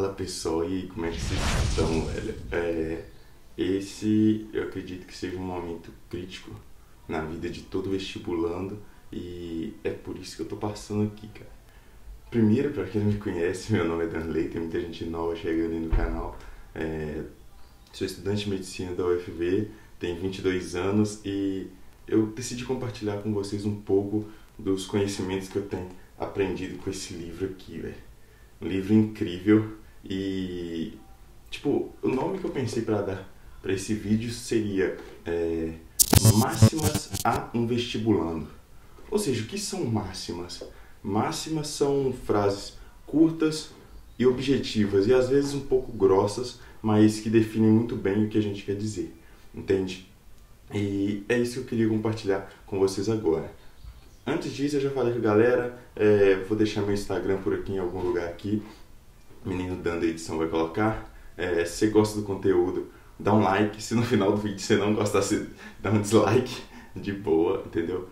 Carla Pessoa e como é que vocês estão, velho? Esse eu acredito que seja um momento crítico na vida de todo vestibulando e é por isso que eu tô passando aqui, cara. Primeiro, pra quem não me conhece, meu nome é Danrley, tem muita gente nova chegando aí no canal. Sou estudante de medicina da UFV, tenho 22 anos e eu decidi compartilhar com vocês um pouco dos conhecimentos que eu tenho aprendido com esse livro aqui, velho. Um livro incrível e, tipo, o nome que eu pensei pra dar pra esse vídeo seria Máximas a um Vestibulando. Ou seja, o que são máximas? Máximas são frases curtas e objetivas e às vezes um pouco grossas, mas que definem muito bem o que a gente quer dizer, entende? E é isso que eu queria compartilhar com vocês agora. Antes disso, eu já falei com a galera, vou deixar meu Instagram por aqui em algum lugar aqui, o menino Dan da edição vai colocar. Se você gosta do conteúdo, dá um like, se no final do vídeo você não gostar, você dá um dislike, de boa, entendeu?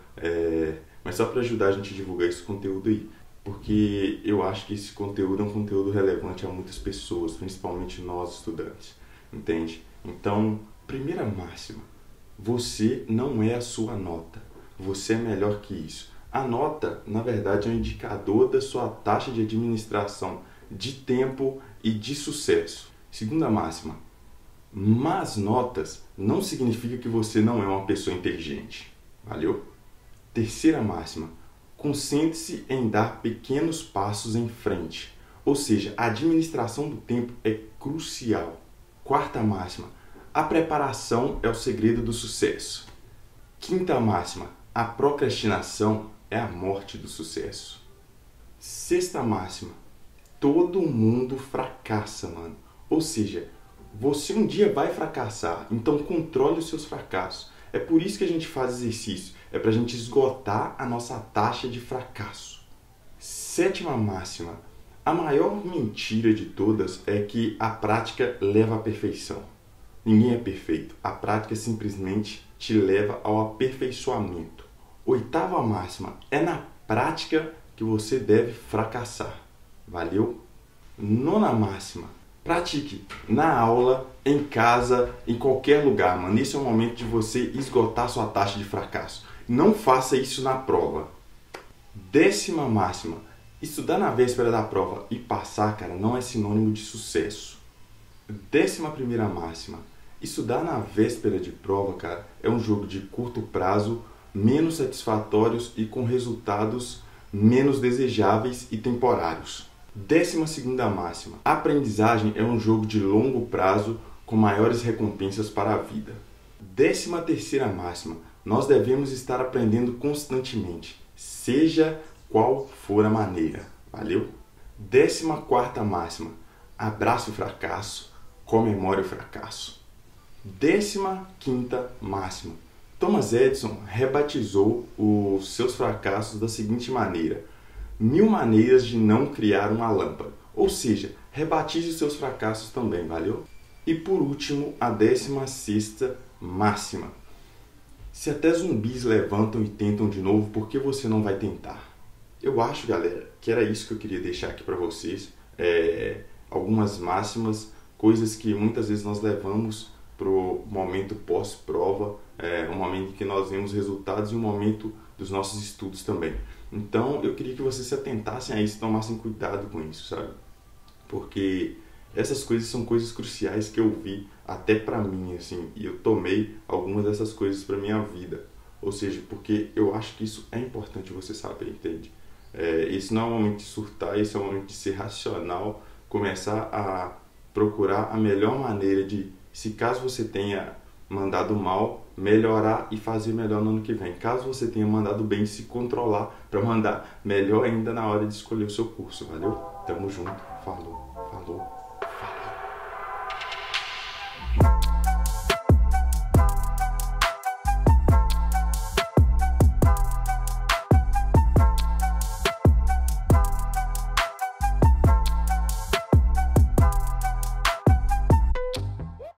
Mas só para ajudar a gente a divulgar esse conteúdo aí, porque eu acho que esse conteúdo é um conteúdo relevante a muitas pessoas, principalmente nós estudantes, entende? Então, primeira máxima, você não é a sua nota, você é melhor que isso. A nota, na verdade, é um indicador da sua taxa de administração de tempo e de sucesso. Segunda máxima, más notas não significa que você não é uma pessoa inteligente, valeu? Terceira máxima, concentre-se em dar pequenos passos em frente, ou seja, a administração do tempo é crucial. Quarta máxima, a preparação é o segredo do sucesso. Quinta máxima, a procrastinação é a morte do sucesso. Sexta máxima, todo mundo fracassa, mano, ou seja, você um dia vai fracassar, então controle os seus fracassos. É por isso que a gente faz exercício, é pra gente esgotar a nossa taxa de fracasso. Sétima máxima, a maior mentira de todas é que a prática leva à perfeição. Ninguém é perfeito, a prática simplesmente te leva ao aperfeiçoamento. Oitava máxima, é na prática que você deve fracassar, valeu? Nona máxima, pratique na aula, em casa, em qualquer lugar, mano. Esse é o momento de você esgotar sua taxa de fracasso. Não faça isso na prova. Décima máxima. Estudar na véspera da prova e passar, cara, não é sinônimo de sucesso. 11ª máxima. Estudar na véspera de prova, cara, é um jogo de curto prazo, menos satisfatórios e com resultados menos desejáveis e temporários. 12ª máxima. A aprendizagem é um jogo de longo prazo com maiores recompensas para a vida. 13ª máxima. Nós devemos estar aprendendo constantemente, seja qual for a maneira. Valeu? 14ª máxima. Abraça o fracasso, comemore o fracasso. 15ª máxima. Thomas Edison rebatizou os seus fracassos da seguinte maneira: 1000 maneiras de não criar uma lâmpada. Ou seja, rebatize os seus fracassos também, valeu? E por último, a 16ª máxima. Se até zumbis levantam e tentam de novo, por que você não vai tentar? Eu acho, galera, que era isso que eu queria deixar aqui pra vocês. Algumas máximas, coisas que muitas vezes nós levamos pro momento pós-prova, um momento em que nós vemos resultados e um momento dos nossos estudos também. Então, eu queria que vocês se atentassem a isso, tomassem cuidado com isso, sabe? Porque essas coisas são coisas cruciais que eu vi até pra mim, assim, e eu tomei algumas dessas coisas pra minha vida. Ou seja, porque eu acho que isso é importante você saber, entende? Esse não é um momento de surtar, esse é um momento de ser racional, começar a procurar a melhor maneira de, se caso você tenha mandado mal, melhorar e fazer melhor no ano que vem. Caso você tenha mandado bem, se controlar para mandar melhor ainda na hora de escolher o seu curso, valeu? Tamo junto, falou, falou.